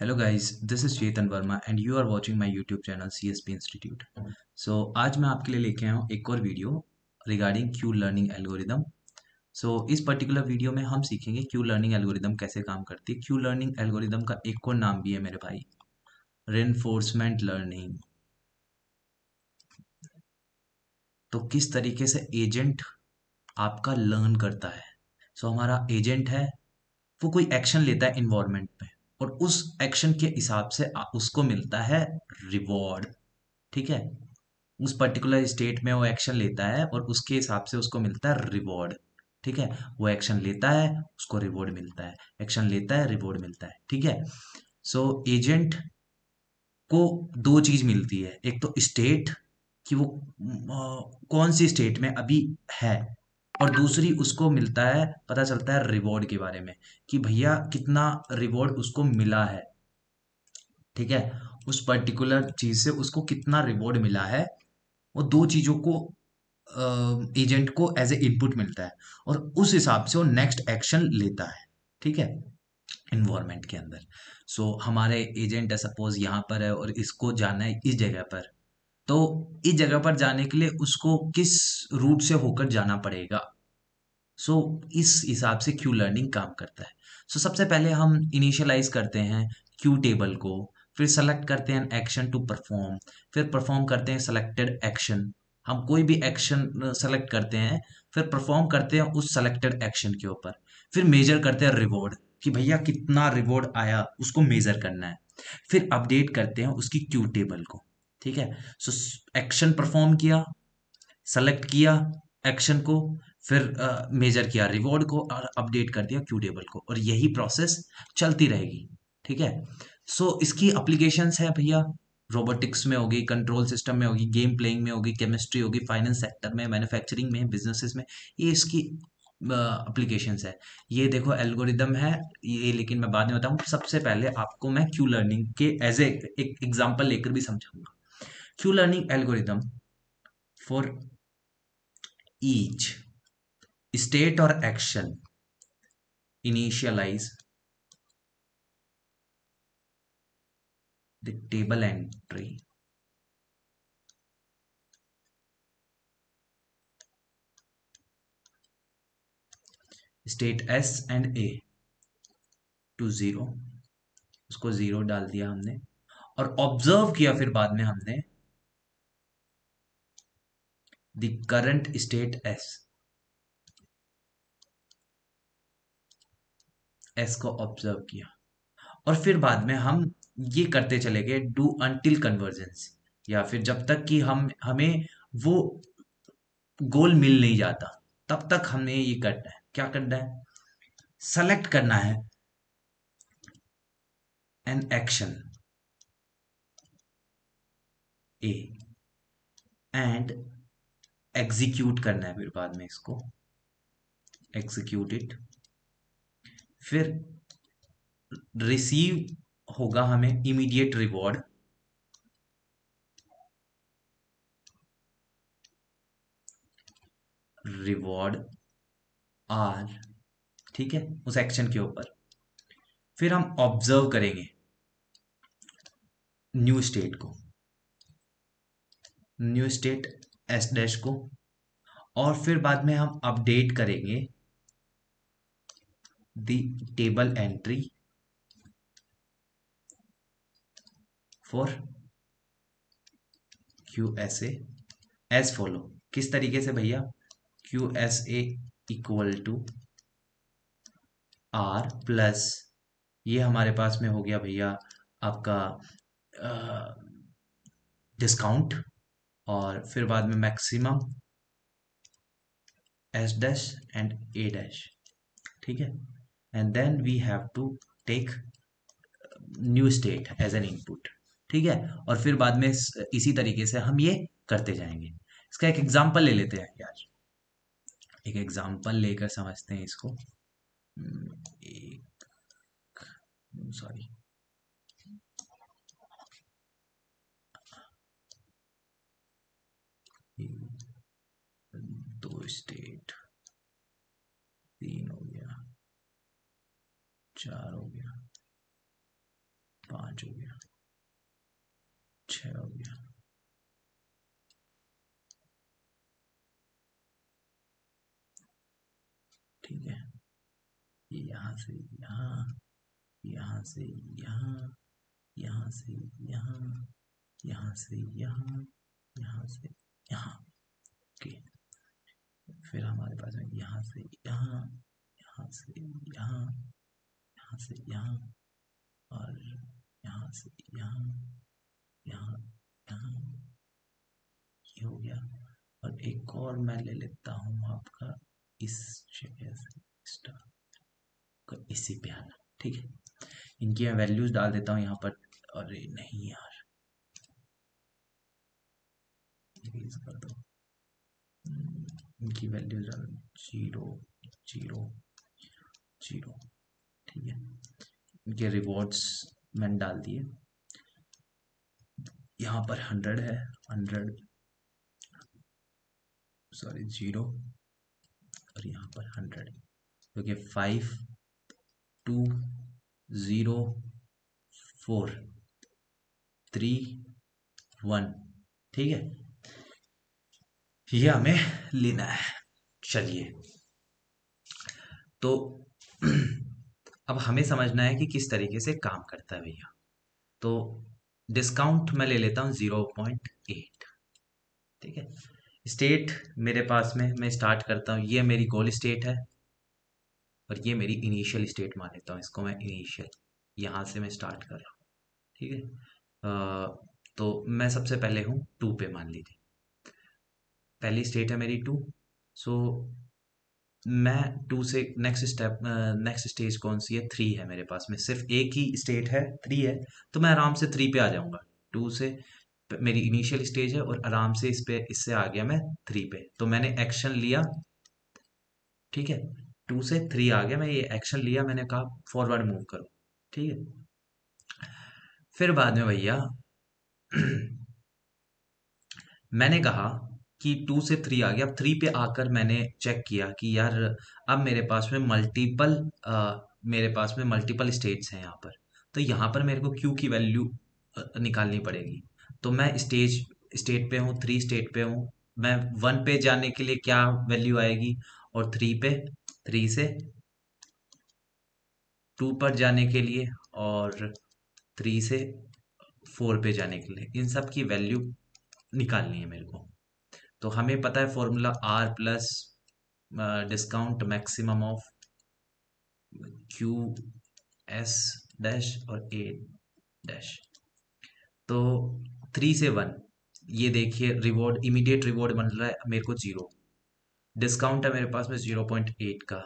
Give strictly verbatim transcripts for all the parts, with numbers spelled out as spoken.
Hello guys, this is Chetan Verma and you are watching my YouTube channel CSP institute. So आज मैं आपके लिए लेके आया हूँ एक और video regarding Q learning algorithm. So इस पर्टिकुलर वीडियो में हम सीखेंगे क्यू लर्निंग एल्गोरिदम कैसे काम करती है। क्यू लर्निंग एल्गोरिदम का एक और नाम भी है मेरे भाई, रेनफोर्समेंट लर्निंग। तो किस तरीके से एजेंट आपका लर्न करता है। सो so, हमारा एजेंट है वो कोई एक्शन लेता है इन्वायरमेंट में और उस एक्शन के हिसाब से उसको मिलता है रिवॉर्ड। ठीक है, उस पर्टिकुलर स्टेट में वो एक्शन लेता है और उसके हिसाब से उसको मिलता है रिवॉर्ड। ठीक है, वो एक्शन लेता है उसको रिवॉर्ड मिलता है, एक्शन लेता है रिवॉर्ड मिलता है। ठीक है, सो एजेंट को दो चीज मिलती है, एक तो स्टेट कि वो आ, कौन सी स्टेट में अभी है, और दूसरी उसको मिलता है, पता चलता है रिवॉर्ड के बारे में कि भैया कितना रिवॉर्ड उसको मिला है। ठीक है, उस पर्टिकुलर चीज से उसको कितना रिवॉर्ड मिला है, वो दो चीजों को एजेंट को एज ए इनपुट मिलता है और उस हिसाब से वो नेक्स्ट एक्शन लेता है। ठीक है, एनवायरमेंट के अंदर। सो हमारे एजेंट है, सपोज यहाँ पर है और इसको जाना है इस जगह पर, तो इस जगह पर जाने के लिए उसको किस रूट से होकर जाना पड़ेगा। सो so, इस हिसाब से क्यू लर्निंग काम करता है। सो so, सबसे पहले हम इनिशियलाइज करते हैं क्यू टेबल को, फिर सेलेक्ट करते हैं एक्शन टू परफॉर्म, फिर परफॉर्म करते हैं सेलेक्टेड एक्शन। हम कोई भी एक्शन सेलेक्ट करते हैं, फिर परफॉर्म करते हैं उस सेलेक्टेड एक्शन के ऊपर, फिर मेजर करते हैं रिवॉर्ड कि भैया कितना रिवॉर्ड आया उसको मेजर करना है, फिर अपडेट करते हैं उसकी क्यू टेबल को। ठीक है, सो एक्शन परफॉर्म किया, सेलेक्ट किया एक्शन को, फिर मेजर uh, किया रिवॉर्ड को और अपडेट कर दिया क्यू टेबल को, और यही प्रोसेस चलती रहेगी। ठीक है, सो so, इसकी एप्लीकेशंस है भैया, रोबोटिक्स में होगी, कंट्रोल सिस्टम में होगी, गेम प्लेइंग में होगी, केमिस्ट्री होगी, फाइनेंस सेक्टर में, मैन्युफैक्चरिंग में, बिजनेसेस में, ये इसकी एप्लीकेशंस uh, है। ये देखो एल्गोरिदम है ये, लेकिन मैं बाद में बताऊँ। सबसे पहले आपको मैं क्यू लर्निंग के एज ए एक एग्जाम्पल लेकर भी समझाऊंगा। Q learning algorithm for each state or action initialize the table entry state S and A to zero, उसको zero डाल दिया हमने और ऑब्जर्व किया, फिर बाद में हमने the current state s s को ऑब्जर्व किया, और फिर बाद में हम ये करते चले गए डू अंटिल कन्वर्जेंस, या फिर जब तक कि हम हमें वो गोल मिल नहीं जाता तब तक हमें ये करना है। क्या करना है? सेलेक्ट करना है an action A and execute करना है, फिर बाद में इसको एग्जीक्यूट इट, फिर रिसीव होगा हमें इमीडिएट रिवॉर्ड, रिवॉर्ड आर। ठीक है, उस एक्शन के ऊपर फिर हम ऑब्जर्व करेंगे न्यू स्टेट को, न्यू स्टेट एस डैश को, और फिर बाद में हम अपडेट करेंगे the table entry for Q S A as follow. किस तरीके से भैया? Q S A equal to R plus, ये हमारे पास में हो गया भैया आपका डिस्काउंट, और फिर बाद में maximum S dash and A dash. ठीक है, and then we have to take new state as an input. ठीक है, और फिर बाद में इसी तरीके से हम ये करते जाएंगे। इसका एक एग्जांपल ले लेते हैं यार, एक एग्जांपल लेकर समझते हैं इसको। एक सॉरी दो स्टेट, तीन हो गया, चार हो गया, पांच हो गया, छह हो गया, ठीक है। ये यहाँ से यहाँ, यहाँ से यहाँ, यहाँ से यहाँ, यहाँ से यहाँ, यहाँ से यहाँ, ओके। फिर हमारे पास में यहाँ से यहाँ, यहाँ से यहाँ, यहाँ से यहाँ, और यहाँ से यहाँ, यहाँ यहाँ, ये हो गया। और एक और मैं ले लेता हूँ आपका इस जगह से स्टार, इसी पे आना, ठीक है। इनकी मैं वैल्यूज डाल देता हूँ यहाँ पर। अरे नहीं यार, इरेज कर दो, इनकी वैल्यूज डाल जीरो जीरो जीरो, ठीक है। इनके रिवॉर्ड्स मैंने डाल दिए, यहाँ पर हंड्रेड है, हंड्रेड सॉरी जीरो, और यहाँ पर हंड्रेड, क्योंकि five two zero four three one, ठीक है, ये हमें लेना है। चलिए, तो अब हमें समझना है कि किस तरीके से काम करता है भैया। तो डिस्काउंट मैं ले लेता हूँ ज़ीरो पॉइंट एट, ठीक है। स्टेट मेरे पास में, मैं स्टार्ट करता हूँ, ये मेरी गोल स्टेट है और ये मेरी इनिशियल स्टेट मान लेता हूँ, इसको मैं इनिशियल, यहाँ से मैं स्टार्ट कर रहा हूँ, ठीक है। तो मैं सबसे पहले हूँ टू पे, मान लीजिए पहली स्टेट है मेरी टू। सो मैं टू से नेक्स्ट स्टेप, नेक्स्ट स्टेज कौन सी है, थ्री है मेरे पास में, सिर्फ एक ही स्टेट है, थ्री है, तो मैं आराम से थ्री पे आ जाऊँगा। टू से मेरी इनिशियल स्टेज है और आराम से इस पे, इससे आ गया मैं थ्री पे, तो मैंने एक्शन लिया, ठीक है। टू से थ्री आ गया, मैं ये एक्शन लिया, मैंने कहा फॉरवर्ड मूव करो, ठीक है। फिर बाद में भैया मैंने कहा कि टू से थ्री आ गया, अब थ्री पे आकर मैंने चेक किया कि यार अब मेरे पास में मल्टीपल मेरे पास में मल्टीपल स्टेट्स हैं यहाँ पर, तो यहाँ पर मेरे को क्यू की वैल्यू निकालनी पड़ेगी। तो मैं स्टेज स्टेट पे हूँ, थ्री स्टेट पे हूँ, मैं वन पे जाने के लिए क्या वैल्यू आएगी, और थ्री पे, थ्री से टू पर जाने के लिए और थ्री से फोर पे जाने के लिए, इन सब की वैल्यू निकालनी है मेरे को। तो हमें पता है formula R plus discount maximum of Q S dash और ए डैश। तो थ्री से वन, ये देखिए रिवॉर्ड, इमीडिएट रिवॉर्ड बन रहा है मेरे को जीरो, डिस्काउंट है मेरे पास में जीरो पॉइंट एट का,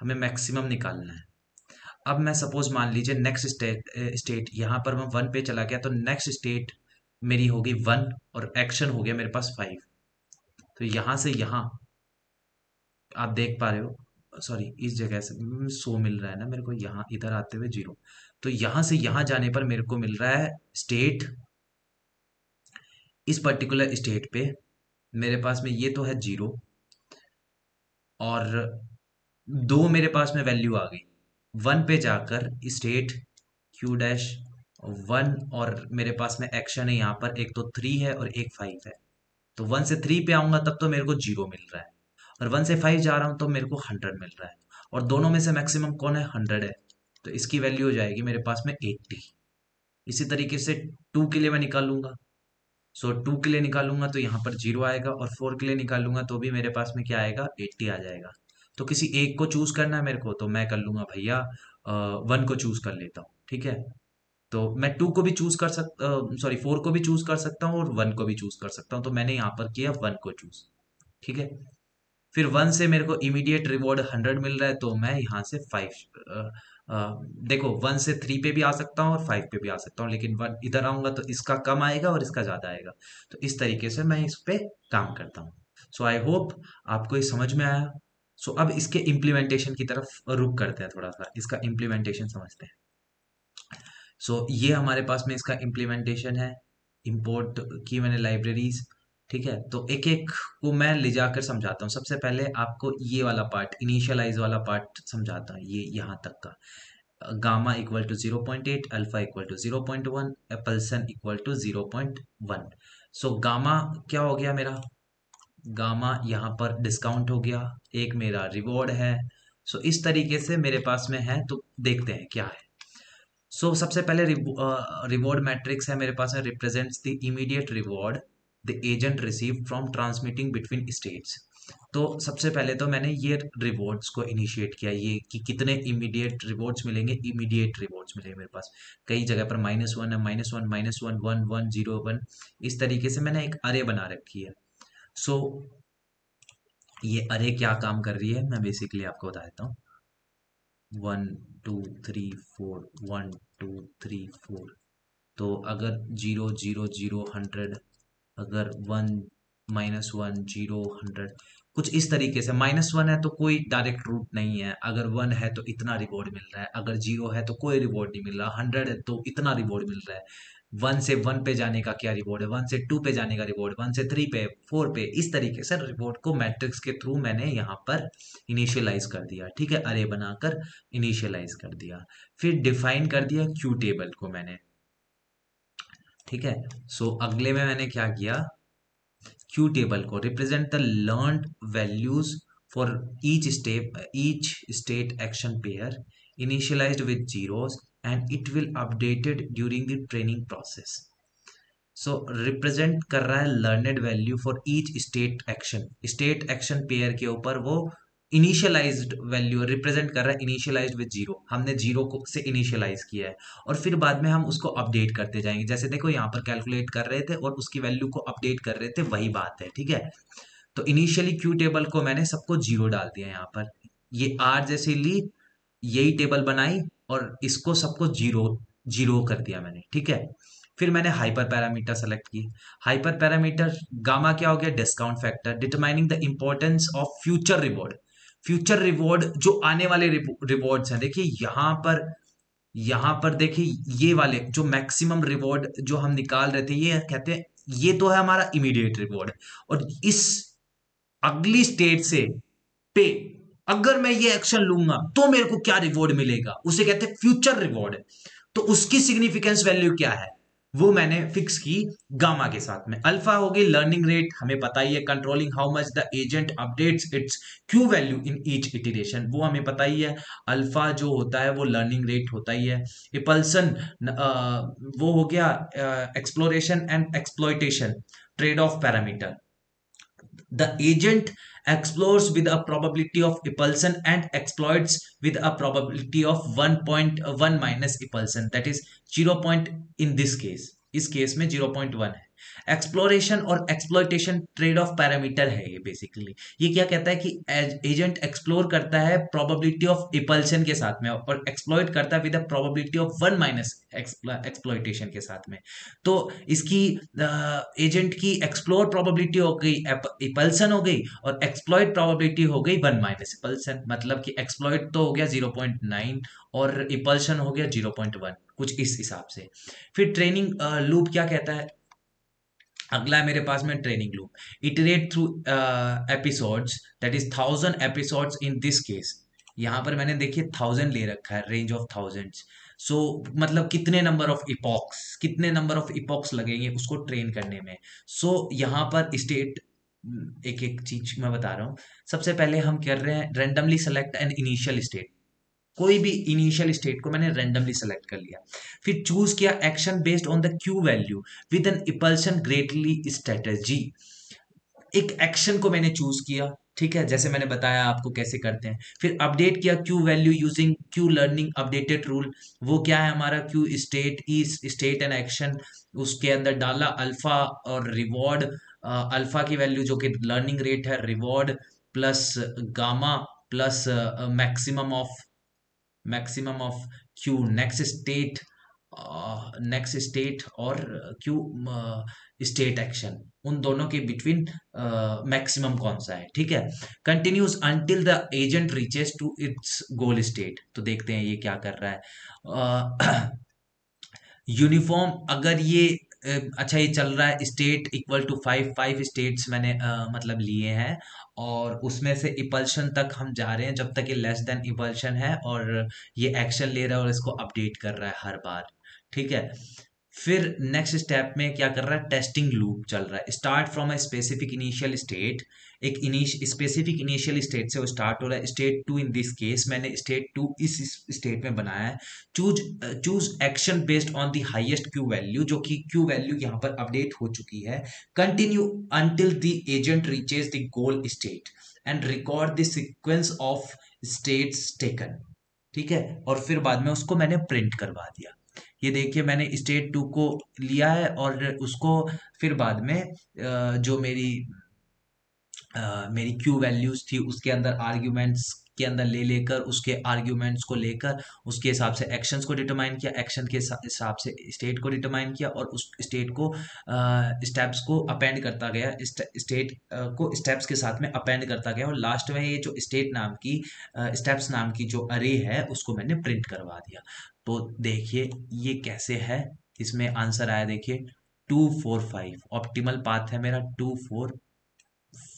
हमें मैक्सिमम निकालना है। अब मैं सपोज मान लीजिए नेक्स्ट स्टेट स्टेट यहाँ पर मैं वन पे चला गया, तो नेक्स्ट स्टेट मेरी होगी वन और एक्शन हो गया मेरे पास फाइव। तो यहाँ से यहाँ आप देख पा रहे हो, सॉरी इस जगह से सो मिल रहा है ना मेरे को, यहाँ इधर आते हुए जीरो, तो यहाँ से यहाँ जाने पर मेरे को मिल रहा है स्टेट, इस पर्टिकुलर स्टेट पे मेरे पास में ये तो है जीरो और दो मेरे पास में वैल्यू आ गई। वन पे जाकर स्टेट क्यू डैश वन, और मेरे पास में एक्शन है यहाँ पर, एक तो थ्री है और एक फाइव है, तो वन से थ्री पे आऊँगा तब तो मेरे को जीरो मिल रहा है, और वन से फाइव जा रहा हूँ तो मेरे को हंड्रेड मिल रहा है, और दोनों में से मैक्सिमम कौन है, हंड्रेड है, तो इसकी वैल्यू हो जाएगी मेरे पास में एट्टी। इसी तरीके से टू के लिए मैं निकालूंगा, सो टू के लिए निकालूंगा तो यहाँ पर जीरो आएगा, और फोर के लिए निकालूंगा तो भी मेरे पास में क्या आएगा, एट्टी आ जाएगा। तो किसी एक को चूज करना है मेरे को, तो मैं कर लूंगा भैया वन को चूज कर लेता हूँ, ठीक है। तो मैं टू को भी चूज कर सकता, सॉरी फोर को भी चूज कर सकता हूँ और वन को भी चूज कर सकता हूँ, तो मैंने यहाँ पर किया वन को चूज, ठीक है। फिर वन से मेरे को इमीडिएट रिवॉर्ड हंड्रेड मिल रहा है, तो मैं यहाँ से फाइव, देखो वन से थ्री पे भी आ सकता हूँ और फाइव पे भी आ सकता हूँ, लेकिन वन इधर आऊंगा तो इसका कम आएगा और इसका ज़्यादा आएगा। तो इस तरीके से मैं इस पे काम करता हूँ। सो आई होप आपको ये समझ में आया। सो so, अब इसके इम्प्लीमेंटेशन की तरफ रुक करते हैं, थोड़ा सा इसका इम्प्लीमेंटेशन समझते हैं। सो so, ये हमारे पास में इसका इम्प्लीमेंटेशन है, इम्पोर्ट की मैंने लाइब्रेरीज, ठीक है। तो एक एक को मैं ले जाकर समझाता हूँ। सबसे पहले आपको ये वाला पार्ट, इनिशियलाइज वाला पार्ट समझाता हूँ, ये यहाँ तक का। Gamma equal to zero point eight, alpha equal to zero point one, epsilon equal to zero point one। So gamma क्या हो गया मेरा, गामा यहाँ पर डिस्काउंट हो गया, एक मेरा रिवॉर्ड है। सो so, इस तरीके से मेरे पास में है, तो देखते हैं क्या है। सो so, सबसे पहले रिवॉर्ड मैट्रिक्स है मेरे पास है, represents the immediate reward the agent receive from transmitting between states. तो सबसे पहले तो मैंने ये रिवॉर्ड्स को इनिशिएट किया, ये कि कितने इमीडिएट रिवॉर्ड्स मिलेंगे, इमीडिएट रिवॉर्ड्स मिलेंगे मेरे पास। कई जगह पर माइनस वन है, minus one, minus one, one, one, zero, one, इस तरीके से मैंने एक अरे बना रखी है। सो so, ये अरे क्या काम कर रही है मैं बेसिकली आपको बता देता हूँ। One two three four, one two three four, तो अगर जीरो जीरो जीरो हंड्रेड, अगर one minus one zero hundred, कुछ इस तरीके से। माइनस वन है तो कोई डायरेक्ट रूट नहीं है, अगर वन है तो इतना रिवॉर्ड मिल रहा है, अगर जीरो है तो कोई रिवॉर्ड नहीं मिल रहा, हंड्रेड है तो इतना रिवॉर्ड मिल रहा है। वन से वन पे जाने का क्या रिवॉर्ड है, वन से टू पे जाने का रिवॉर्ड, वन से थ्री पे, फोर पे, इस तरीके से रिवॉर्ड को मैट्रिक्स के थ्रू मैंने यहाँ पर इनिशियलाइज कर दिया। ठीक है, अरे बनाकर इनिशियलाइज कर दिया, फिर डिफाइन कर दिया क्यू टेबल को मैंने। ठीक है, सो अगले में मैंने क्या किया, क्यू टेबल को represent the learned values for each step each state action pair initialized with zeros and it will updated during the training process. So represent कर रहा है learned value for each state action, state action pair के ऊपर वो initialized value represent कर रहा है, initialized with zero. हमने जीरो को से इनिशियलाइज किया है और फिर बाद में हम उसको अपडेट करते जाएंगे। जैसे देखो यहाँ पर कैलकुलेट कर रहे थे और उसकी वैल्यू को अपडेट कर रहे थे, वही बात है। ठीक है, तो इनिशियली क्यू टेबल को मैंने सबको जीरो डाल दिया यहाँ पर, ये आर जैसी ली, यही टेबल बनाई और इसको सबको जीरो जीरो कर दिया मैंने। ठीक है, फिर मैंने हाइपर पैरामीटर सेलेक्ट की। हाइपर पैरामीटर गामा क्या हो गया, discount factor determining the importance of future reward. Future reward जो आने वाले रिवॉर्ड्स हैं, देखिए यहाँ पर यहाँ पर देखिए ये वाले जो मैक्सिमम रिवॉर्ड जो हम निकाल रहे थे, ये कहते हैं ये तो है हमारा इमीडिएट रिवॉर्ड, और इस अगली स्टेट से पे अगर मैं ये एक्शन लूंगा तो मेरे को क्या रिवॉर्ड मिलेगा, उसे कहते हैं फ्यूचर रिवॉर्ड। तो उसकी सिग्निफिकेंस वैल्यू क्या है वो मैंने फिक्स की गामा के साथ में। अल्फा होगी लर्निंग रेट, हमें पता ही है, controlling how much the agent updates its Q value in each iteration, वो हमें पता ही है। अल्फा जो होता है वो लर्निंग रेट होता ही है। इपल्सन वो हो गया exploration and exploitation trade off parameter, the agent explores with a probability of repulsion and exploits with a probability of one point one minus repulsion, that is zero point in this case, इस case में zero point one है। Exploration और exploitation trade off parameter है ये basically. ये क्या कहता है कि एजेंट एक्सप्लोर करता है प्रोबेबिलिटी ऑफ रिपल्शन के साथ में और एक्सप्लॉयट करता है with a probability of one minus exploitation के साथ में। तो इसकी एजेंट की एक्सप्लोर प्रोबेबिलिटी हो गई रिपल्शन हो गई और एक्सप्लॉयट प्रोबेबिलिटी हो गई वन माइनस रिपल्शन, मतलब कि एक्सप्लॉयट तो हो गया जीरो पॉइंट नाइन और रिपल्शन हो गया जीरो पॉइंट वन, कुछ इस हिसाब से। फिर ट्रेनिंग लूप क्या कहता है, अगला है मेरे पास में training loop, iterate through episodes that is thousand episodes in this case. यहाँ पर मैंने देखिए थाउजेंड ले रखा है, range of thousands. So so, मतलब कितने नंबर ऑफ इपॉक्स कितने नंबर ऑफ इपॉक्स लगेंगे उसको ट्रेन करने में। सो so, यहाँ पर स्टेट एक एक चीज मैं बता रहा हूँ। सबसे पहले हम कर रहे हैं randomly select an initial state, कोई भी इनिशियल स्टेट को मैंने रेंडमली सेलेक्ट कर लिया, फिर चूज किया action based on the Q value with an epsilon greedy strategy. एक एक्शन को मैंने चूज किया, ठीक है, जैसे मैंने बताया आपको कैसे करते हैं। फिर अपडेट किया Q value using Q learning updated rule, वो क्या है हमारा Q state is state and action, उसके अंदर डाला अल्फा और रिवॉर्ड, अल्फा की वैल्यू जो कि लर्निंग रेट है, reward plus gamma plus maximum of maximum of Q next state next state और क्यू स्टेट एक्शन, उन दोनों के बिटवीन मैक्सिमम कौन सा है। ठीक है, continues until the agent reaches to its goal state. तो देखते हैं ये क्या कर रहा है। यूनिफॉर्म uh, अगर ये अच्छा ये चल रहा है, state equal to five five states मैंने आ, मतलब लिए हैं, और उसमें से इपल्शन तक हम जा रहे हैं जब तक ये लेस देन इपल्शन है, और ये एक्शन ले रहा है और इसको अपडेट कर रहा है हर बार। ठीक है, फिर नेक्स्ट स्टेप में क्या कर रहा है, टेस्टिंग लूप चल रहा है। Start from a specific initial state, एक स्पेसिफिक इनिशियल स्टेट से वो स्टार्ट हो रहा है। State two in this case, मैंने स्टेट टू इस स्टेट में बनाया है। Choose choose action based on the highest Q value, जो कि क्यू वैल्यू यहाँ पर अपडेट हो चुकी है। Continue until the agent reaches the goal state and record the sequence of states taken. ठीक है, और फिर बाद में उसको मैंने प्रिंट करवा दिया। ये देखिए, मैंने स्टेट टू को लिया है और उसको फिर बाद में जो मेरी मेरी क्यू वैल्यूज थी उसके अंदर आर्ग्यूमेंट्स के अंदर ले लेकर उसके आर्ग्यूमेंट्स को लेकर उसके हिसाब से एक्शंस को डिटरमाइन किया, एक्शन के हिसाब से स्टेट को डिटरमाइन किया, और उस स्टेट को स्टेप्स को अपेंड करता गया, स्टेट को स्टेप्स के साथ में अपेंड करता गया, और लास्ट में ये जो स्टेट नाम की स्टेप्स नाम की जो अरे है उसको मैंने प्रिंट करवा दिया। तो देखिए ये कैसे है, इसमें आंसर आया देखिए two four five, optimal path है मेरा टू फोर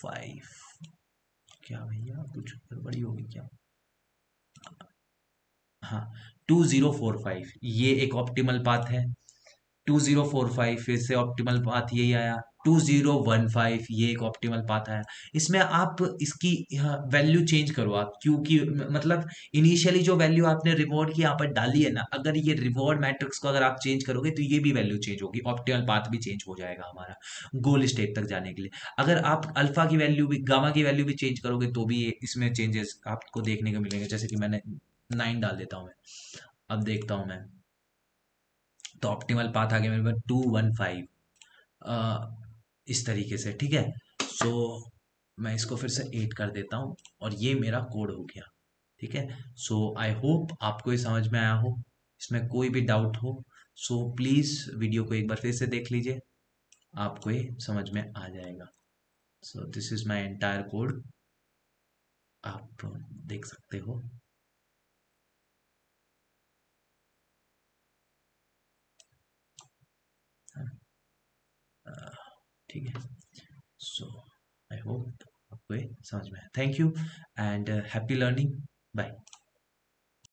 फाइव। क्या भैया कुछ गड़बड़ी होगी क्या? हाँ, टू जीरो फोर फाइव ये एक ऑप्टिमल पाथ है, टू जीरो फोर फाइव फिर से ऑप्टिमल पाथ यही आया, टू जीरो वन फाइव ये एक ऑप्टिमल पाथ आया। इसमें आप इसकी वैल्यू चेंज करो आप, क्योंकि मतलब इनिशियली जो वैल्यू आपने रिवॉर्ड की यहाँ पर डाली है ना, अगर ये रिवॉर्ड मैट्रिक्स को अगर आप चेंज करोगे तो ये भी वैल्यू चेंज होगी, ऑप्टिमल पाथ भी चेंज हो जाएगा हमारा गोल स्टेट तक जाने के लिए। अगर आप अल्फा की वैल्यू भी, गामा की वैल्यू भी चेंज करोगे तो भी इसमें चेंजेस आपको देखने को मिलेंगे। जैसे कि मैंने नाइन डाल देता हूँ मैं, अब देखता हूँ मैं, तो ऑप्टिमल पाथ आ गया मेरे पास टू वन फाइव इस तरीके से। ठीक है, सो so, मैं इसको फिर से ऐड कर देता हूँ और ये मेरा कोड हो गया। ठीक है, सो आई होप आपको ये समझ में आया हो, इसमें कोई भी डाउट हो सो so, प्लीज़ वीडियो को एक बार फिर से देख लीजिए, आपको ये समझ में आ जाएगा। So this is my entire code, आप देख सकते हो। ठीक है, सो आई होप आपको समझ में आया। Thank you and happy learning, bye.